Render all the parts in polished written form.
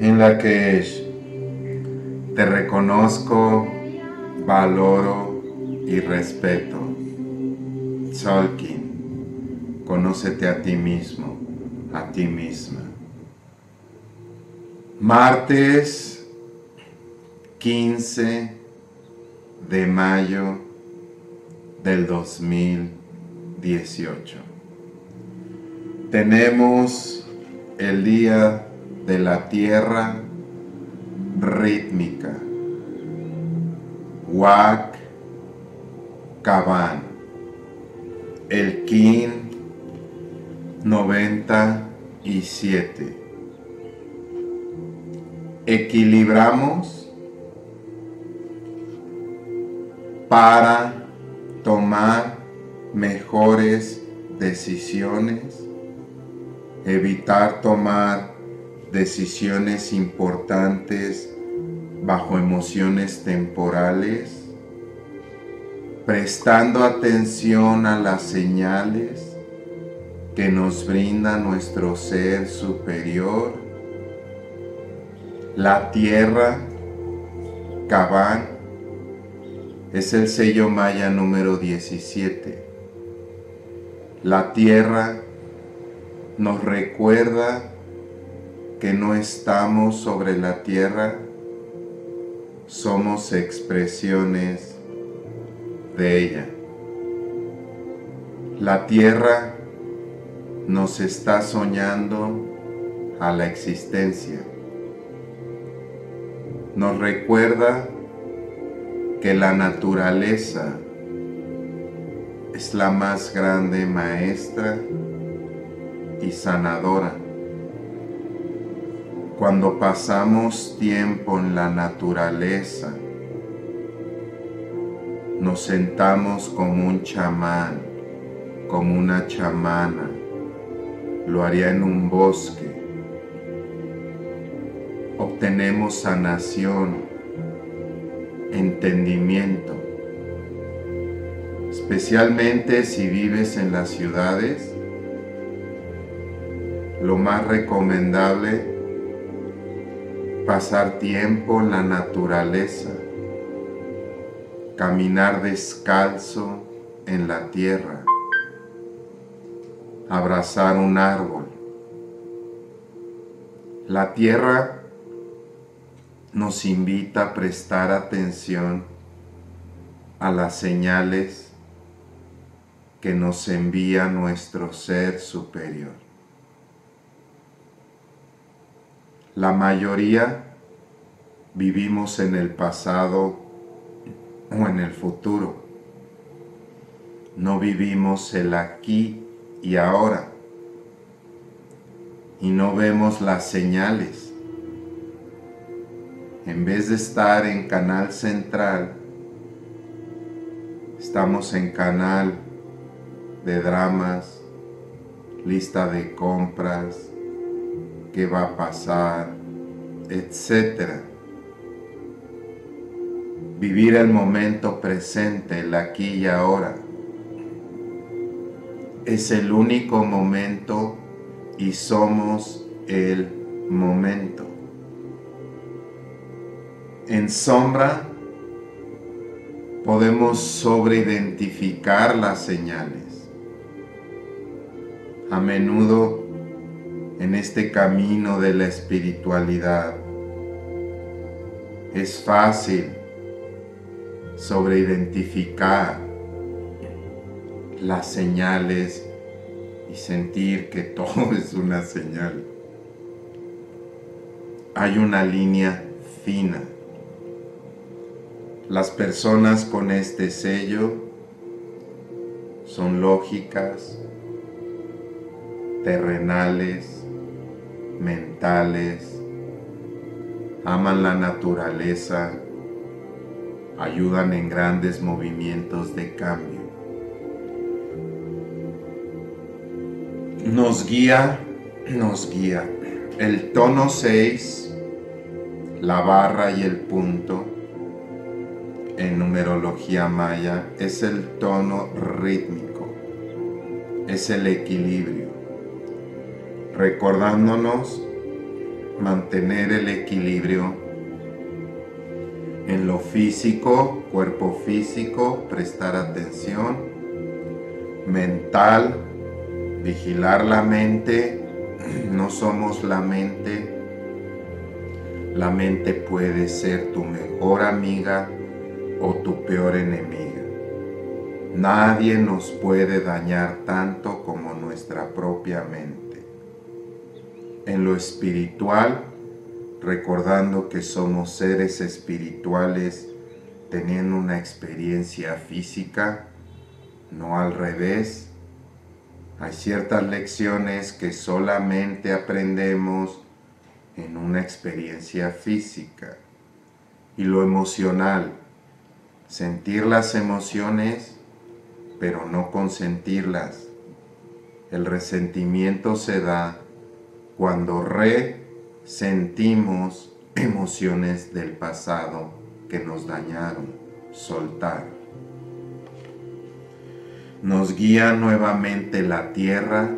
en la que es: te reconozco, valoro y respeto. Tzolkin, conócete a ti mismo, a ti misma. Martes 15 de mayo del 2018. Tenemos el Día de la Tierra Rítmica, Wak Kaban, el Kin 97. Equilibramos para tomar mejores decisiones, evitar tomar decisiones importantes bajo emociones temporales, prestando atención a las señales que nos brinda nuestro ser superior. La tierra, Kabán, es el sello maya número 17. La tierra nos recuerda que no estamos sobre la tierra, somos expresiones de ella. La tierra nos está soñando a la existencia. Nos recuerda que la naturaleza es la más grande maestra y sanadora. Cuando pasamos tiempo en la naturaleza, nos sentamos como un chamán, como una chamana. Lo haría en un bosque. Obtenemos sanación, entendimiento. Especialmente si vives en las ciudades, lo más recomendable pasar tiempo en la naturaleza, caminar descalzo en la tierra, abrazar un árbol. La tierra nos invita a prestar atención a las señales que nos envía nuestro ser superior. La mayoría vivimos en el pasado o en el futuro. No vivimos el aquí y ahora. Y no vemos las señales. En vez de estar en canal central, estamos en canal de dramas, lista de compras, qué va a pasar, etcétera. Vivir el momento presente, el aquí y ahora, es el único momento y somos el momento. En sombra podemos sobreidentificar las señales. A menudo en este camino de la espiritualidad es fácil sobreidentificar las señales y sentir que todo es una señal. Hay una línea fina. Las personas con este sello son lógicas, terrenales, mentales, aman la naturaleza, ayudan en grandes movimientos de cambio. Nos guía. El tono 6, la barra y el punto en numerología maya es el tono rítmico, es el equilibrio, recordándonos mantener el equilibrio en lo físico, cuerpo físico, prestar atención, mental, vigilar la mente, no somos la mente puede ser tu mejor amiga o tu peor enemiga. Nadie nos puede dañar tanto como nuestra propia mente. En lo espiritual, recordando que somos seres espirituales teniendo una experiencia física, no al revés. Hay ciertas lecciones que solamente aprendemos en una experiencia física. Y lo emocional, sentir las emociones pero no consentirlas. El resentimiento se da cuando resentimos emociones del pasado que nos dañaron. Soltar. Nos guía nuevamente la tierra,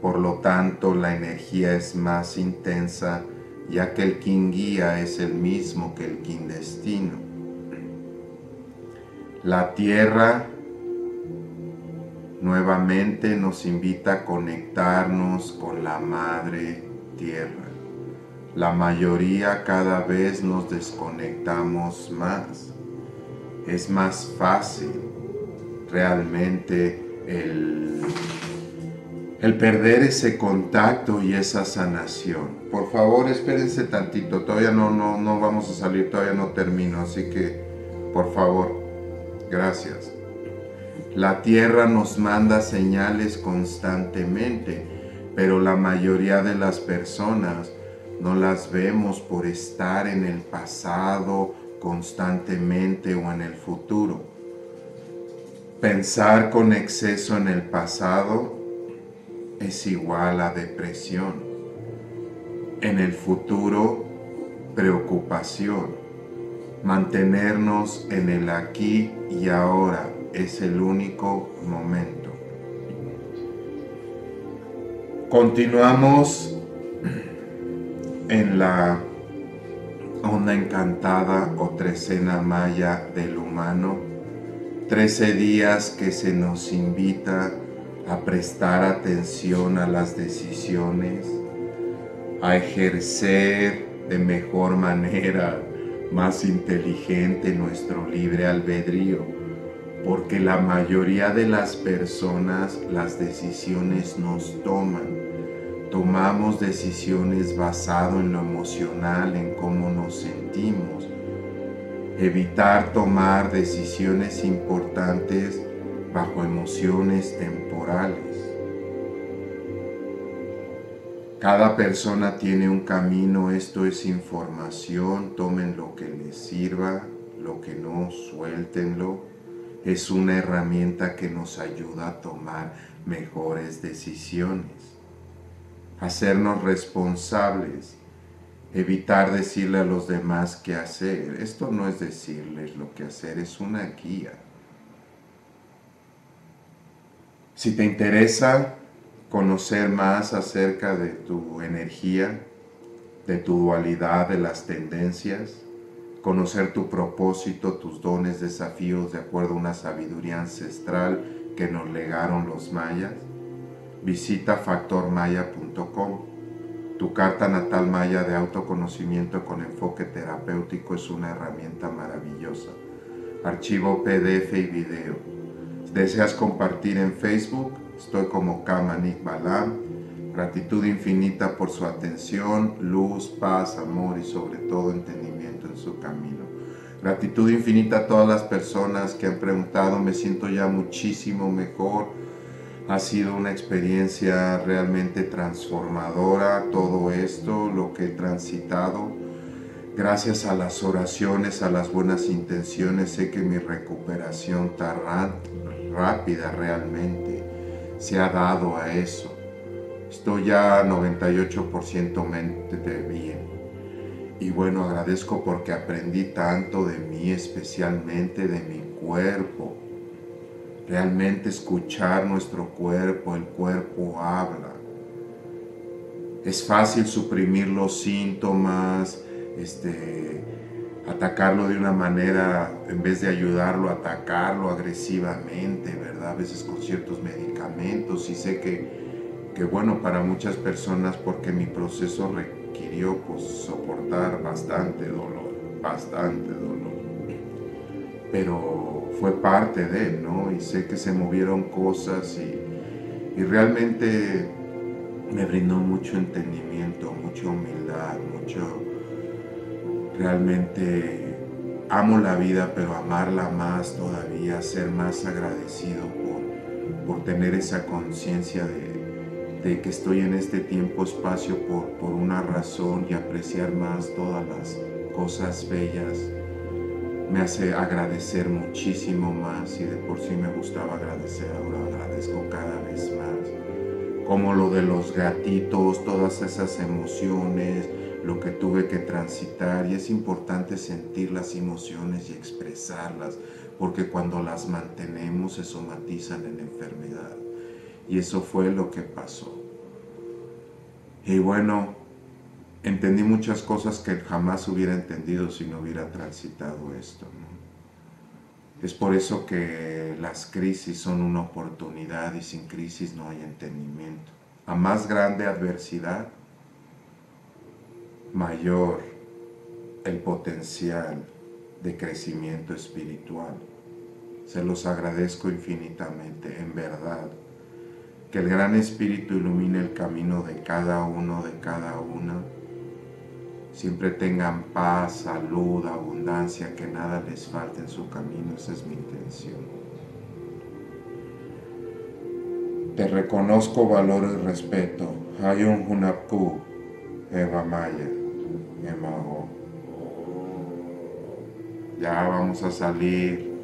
por lo tanto la energía es más intensa, ya que el kin guía es el mismo que el kin destino. La tierra nuevamente nos invita a conectarnos con la Madre Tierra. La mayoría cada vez nos desconectamos más. Es más fácil realmente el perder ese contacto y esa sanación. Por favor, espérense tantito. Todavía no vamos a salir, todavía no termino. Así que, por favor, gracias. La tierra nos manda señales constantemente, pero la mayoría de las personas no las vemos por estar en el pasado constantemente o en el futuro. Pensar con exceso en el pasado es igual a depresión. En el futuro, preocupación. Mantenernos en el aquí y ahora es el único momento. Continuamos en la onda encantada o trecena maya del humano. 13 días que se nos invita a prestar atención a las decisiones, a ejercer de mejor manera, más inteligente nuestro libre albedrío. Porque la mayoría de las personas, las decisiones nos toman. Tomamos decisiones basado en lo emocional, en cómo nos sentimos. Evitar tomar decisiones importantes bajo emociones temporales. Cada persona tiene un camino, esto es información. Tomen lo que les sirva, lo que no, suéltenlo. Es una herramienta que nos ayuda a tomar mejores decisiones. Hacernos responsables. Evitar decirle a los demás qué hacer. Esto no es decirles lo que hacer, es una guía. Si te interesa conocer más acerca de tu energía, de tu dualidad, de las tendencias, conocer tu propósito, tus dones, desafíos, de acuerdo a una sabiduría ancestral que nos legaron los mayas, visita factormaya.com. Tu carta natal maya de autoconocimiento con enfoque terapéutico es una herramienta maravillosa. Archivo PDF y video. ¿Deseas compartir en Facebook? Estoy como Ka Manik Balam. Gratitud infinita por su atención, luz, paz, amor y sobre todo entendimiento en su camino. Gratitud infinita a todas las personas que han preguntado, me siento ya muchísimo mejor. Ha sido una experiencia realmente transformadora todo esto, lo que he transitado. Gracias a las oraciones, a las buenas intenciones, sé que mi recuperación tan rápida realmente se ha dado a eso. Estoy ya 98% mente de bien. Y bueno, agradezco porque aprendí tanto de mí, especialmente de mi cuerpo. Realmente escuchar nuestro cuerpo, el cuerpo habla. es fácil suprimir los síntomas, atacarlo de una manera, en vez de ayudarlo, atacarlo agresivamente, ¿verdad? A veces con ciertos medicamentos. Y sé que bueno, para muchas personas, porque mi proceso requirió soportar bastante dolor, pero fue parte de él, ¿no? Y sé que se movieron cosas y realmente me brindó mucho entendimiento, mucha humildad, realmente amo la vida, pero amarla más todavía, ser más agradecido por tener esa conciencia de que estoy en este tiempo-espacio por una razón, y apreciar más todas las cosas bellas. Me hace agradecer muchísimo más, y de por sí me gustaba agradecer, ahora agradezco cada vez más. Como lo de los gatitos, todas esas emociones, lo que tuve que transitar, y es importante sentir las emociones y expresarlas, porque cuando las mantenemos se somatizan en enfermedad, y eso fue lo que pasó. Y bueno, entendí muchas cosas que jamás hubiera entendido si no hubiera transitado esto, ¿no? Es por eso que las crisis son una oportunidad, y sin crisis no hay entendimiento. A más grande adversidad, mayor el potencial de crecimiento espiritual. Se los agradezco infinitamente, en verdad. Que el Gran Espíritu ilumine el camino de cada uno, de cada una. Siempre tengan paz, salud, abundancia, que nada les falte en su camino. Esa es mi intención. Te reconozco, valoro y respeto. Hayun Hunapku, Emamaya. Emago. Ya vamos a salir.